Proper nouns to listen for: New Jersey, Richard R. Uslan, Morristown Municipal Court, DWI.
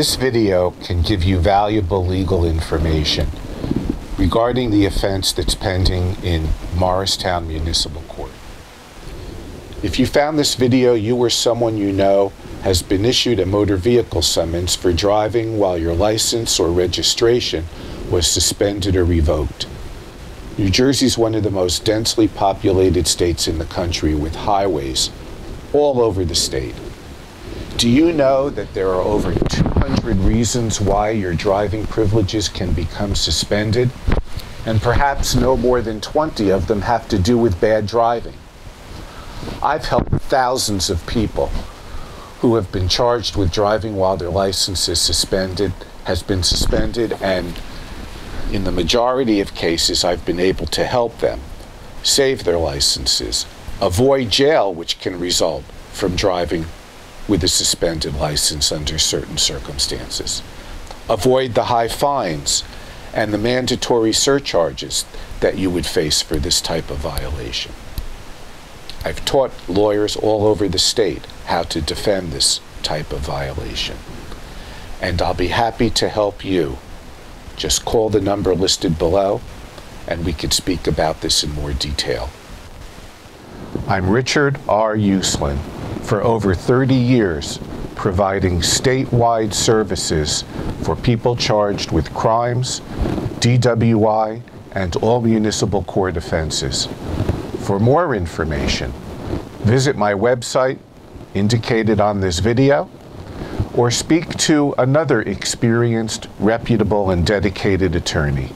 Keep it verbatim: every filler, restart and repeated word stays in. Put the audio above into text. This video can give you valuable legal information regarding the offense that's pending in Morristown Municipal Court. If you found this video, you or someone you know has been issued a motor vehicle summons for driving while your license or registration was suspended or revoked. New Jersey is one of the most densely populated states in the country, with highways all over the state. Do you know that there are over two hundred reasons why your driving privileges can become suspended? And perhaps no more than twenty of them have to do with bad driving. I've helped thousands of people who have been charged with driving while their license is suspended, has been suspended, and in the majority of cases, I've been able to help them save their licenses, avoid jail, which can result from driving with a suspended license under certain circumstances, avoid the high fines and the mandatory surcharges that you would face for this type of violation. I've taught lawyers all over the state how to defend this type of violation. And I'll be happy to help you. Just call the number listed below and we can speak about this in more detail. I'm Richard R. Uslan, for over thirty years providing statewide services for people charged with crimes, D W I, and all municipal court offenses. For more information, visit my website indicated on this video, or speak to another experienced, reputable, and dedicated attorney.